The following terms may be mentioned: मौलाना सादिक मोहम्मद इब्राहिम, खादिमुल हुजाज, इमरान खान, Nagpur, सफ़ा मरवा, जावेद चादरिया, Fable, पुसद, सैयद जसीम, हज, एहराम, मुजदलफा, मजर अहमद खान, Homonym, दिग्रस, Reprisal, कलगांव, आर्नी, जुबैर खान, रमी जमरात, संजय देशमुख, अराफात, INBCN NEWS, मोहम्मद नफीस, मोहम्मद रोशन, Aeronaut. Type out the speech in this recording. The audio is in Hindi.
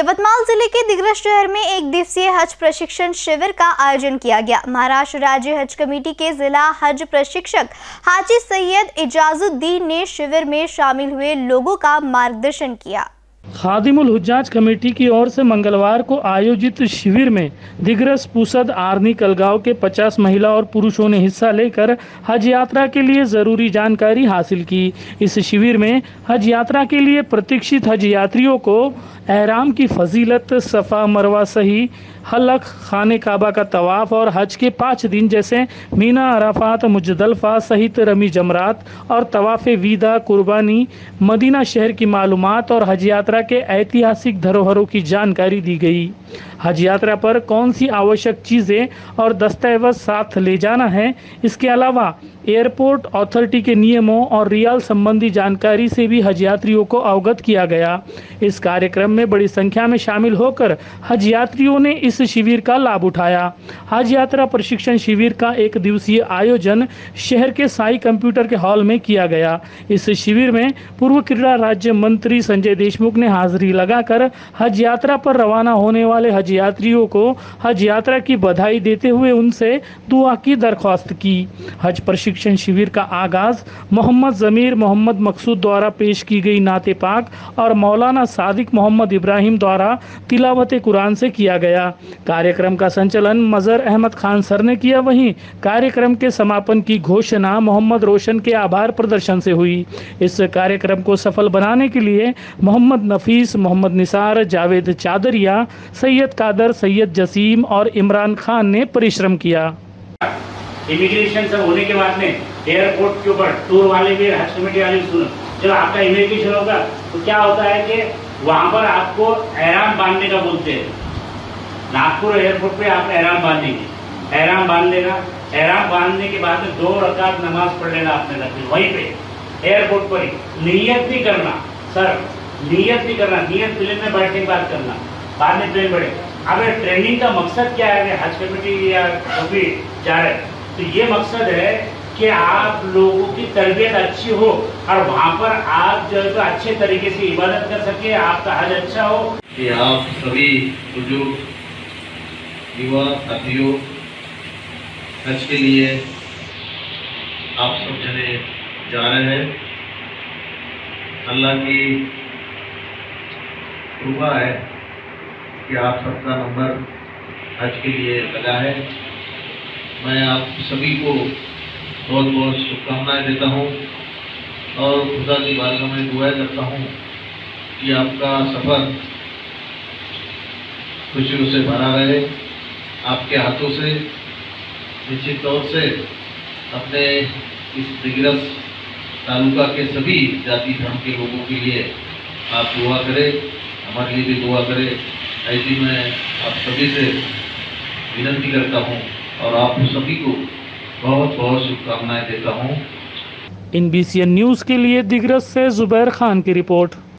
यवतमाल जिले के दिग्रस शहर में एक दिवसीय हज प्रशिक्षण शिविर का आयोजन किया गया। महाराष्ट्र राज्य हज कमेटी के जिला हज प्रशिक्षक हाजी सैयद इजाजद्दीन ने शिविर में शामिल हुए लोगों का मार्गदर्शन किया। खादिमुल हुजाज कमेटी की ओर से मंगलवार को आयोजित शिविर में दिग्रस पुसद आर्नी कलगांव के 50 महिला और पुरुषों ने हिस्सा लेकर हज यात्रा के लिए ज़रूरी जानकारी हासिल की। इस शिविर में हज यात्रा के लिए प्रतीक्षित हज यात्रियों को एहराम की फजीलत, सफ़ा मरवा सही हलक, खाने काबा का तवाफ़ और हज के 5 दिन जैसे मीना, अराफात, मुजदलफा सहित रमी जमरात और तवाफ़ वीदा, कुर्बानी, मदीना शहर की मालूमात और हज यात्रा के ऐतिहासिक धरोहरों की जानकारी दी गई। हज यात्रा पर कौन सी आवश्यक चीज़ें और दस्तावेज साथ ले जाना है, इसके अलावा एयरपोर्ट अथॉरिटी के नियमों और रियाल संबंधी जानकारी से भी हज यात्रियों को अवगत किया गया। इस कार्यक्रम में बड़ी संख्या में शामिल होकर हज यात्रियों ने इस शिविर का लाभ उठाया। हज यात्रा प्रशिक्षण शिविर का एक दिवसीय आयोजन शहर के साई कंप्यूटर के हॉल में किया गया। इस शिविर में पूर्व क्रीड़ा राज्य मंत्री संजय देशमुख ने हाजिरी लगाकर हज यात्रा पर रवाना होने वाले हज यात्रियों को हज यात्रा की बधाई देते हुए उनसे दुआ की दरख्वास्त की। हज प्रशिक्षण शिविर का आगाज मोहम्मद जमीर मोहम्मद मकसूद द्वारा पेश की गई नाते पाक और मौलाना सादिक मोहम्मद इब्राहिम द्वारा तिलावत कुरान से किया गया। कार्यक्रम का संचालन मजर अहमद खान सर ने किया। वहीं कार्यक्रम के समापन की घोषणा मोहम्मद रोशन के आभार प्रदर्शन से हुई। इस कार्यक्रम को सफल बनाने के लिए मोहम्मद नफीस, मोहम्मद निसार, जावेद चादरिया, सैयद कादर, सैयद जसीम और इमरान खान ने परिश्रम किया। इमिग्रेशन सब होने के बाद में एयरपोर्ट के ऊपर टूर वाले भी, हज कमेटी वाले भी, जब आपका इमिग्रेशन होगा तो क्या होता है कि वहाँ पर आपको एहराम बांधने का बोलते हैं। नागपुर एयरपोर्ट पे आप एहराम बांधेंगे, एहराम बांध लेना। एहराम बांधने के बाद में 2 रकात नमाज पढ़ लेना आपने रखी वहीं पे एयरपोर्ट पर ही। नियत नहीं करना सर, नियत नहीं करना। नियत प्लेन में बैठने की बात करना, बाद में प्लेन बढ़े। अब ट्रेनिंग का मकसद क्या है? हज कमेटी या कभी जा रहे तो ये मकसद है कि आप लोगों की तरबियत अच्छी हो और वहाँ पर आप जो है तो अच्छे तरीके से इबादत कर सके, आपका हज अच्छा हो। कि आप सभी बुजुर्ग युवा साथियों हज के लिए आप सब जने जा रहे हैं। अल्लाह की कृपा है कि आप सबका नंबर हज के लिए लगा है। मैं आप सभी को बहुत बहुत शुभकामनाएँ देता हूँ और खुदा की बारगाह में दुआ करता हूँ कि आपका सफ़र खुशियों से भरा रहे। आपके हाथों से निश्चित तौर से अपने इस दिग्रस तालुका के सभी जाति धर्म के लोगों के लिए आप दुआ करें, हमारे लिए भी दुआ करें। ऐसी मैं आप सभी से विनती करता हूं और आप सभी को बहुत बहुत शुभकामनाएं देता हूं। INBCN न्यूज़ के लिए दिग्रस से जुबैर खान की रिपोर्ट।